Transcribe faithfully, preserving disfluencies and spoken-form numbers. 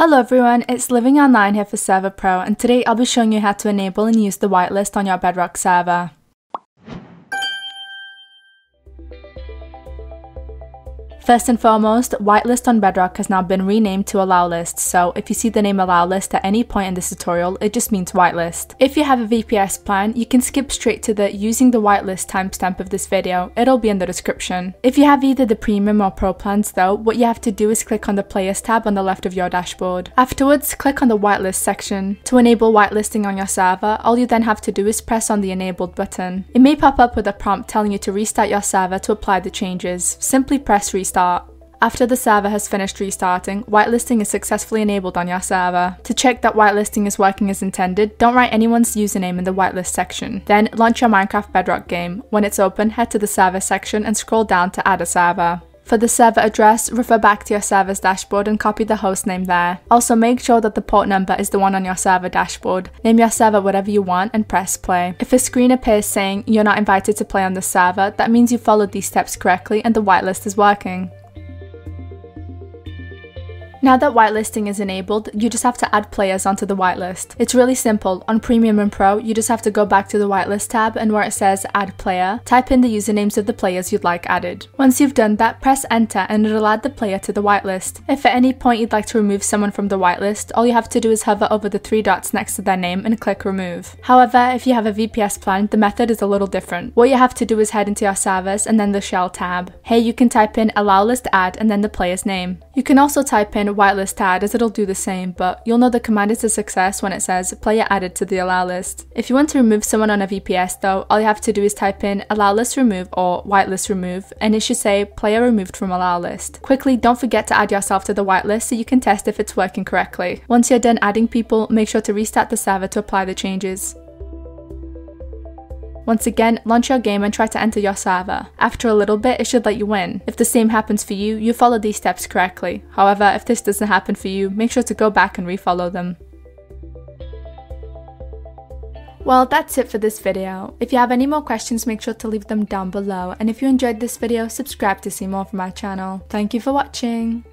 Hello everyone, it's Living Online here for Server Pro, and today I'll be showing you how to enable and use the whitelist on your Bedrock server. First and foremost, whitelist on Bedrock has now been renamed to allow list, so if you see the name allow list at any point in this tutorial, it just means whitelist. If you have a V P S plan, you can skip straight to the using the whitelist timestamp of this video, it'll be in the description. If you have either the premium or pro plans though, what you have to do is click on the players tab on the left of your dashboard. Afterwards, click on the whitelist section. To enable whitelisting on your server, all you then have to do is press on the enabled button. It may pop up with a prompt telling you to restart your server to apply the changes. Simply press restart. Start. After the server has finished restarting, whitelisting is successfully enabled on your server. To check that whitelisting is working as intended, don't write anyone's username in the whitelist section. Then launch your Minecraft Bedrock game. When it's open, head to the server section and scroll down to add a server. For the server address, refer back to your server's dashboard and copy the host name there. Also make sure that the port number is the one on your server dashboard. Name your server whatever you want and press play. If a screen appears saying you're not invited to play on this server, that means you followed these steps correctly and the whitelist is working. Now that whitelisting is enabled, you just have to add players onto the whitelist. It's really simple. On Premium and Pro, you just have to go back to the whitelist tab and where it says add player, type in the usernames of the players you'd like added. Once you've done that, press enter and it'll add the player to the whitelist. If at any point you'd like to remove someone from the whitelist, all you have to do is hover over the three dots next to their name and click remove. However, if you have a V P S plan, the method is a little different. What you have to do is head into your servers and then the shell tab. Here you can type in allow list add and then the player's name. You can also type in whitelist add as it'll do the same, but you'll know the command is a success when it says player added to the allow list. If you want to remove someone on a V P S though, all you have to do is type in allow list remove or whitelist remove and it should say player removed from allow list. Quickly, don't forget to add yourself to the whitelist so you can test if it's working correctly. Once you're done adding people, make sure to restart the server to apply the changes. Once again, launch your game and try to enter your server. After a little bit, it should let you in. If the same happens for you, you follow these steps correctly. However, if this doesn't happen for you, make sure to go back and refollow them. Well, that's it for this video. If you have any more questions, make sure to leave them down below. And if you enjoyed this video, subscribe to see more from our channel. Thank you for watching.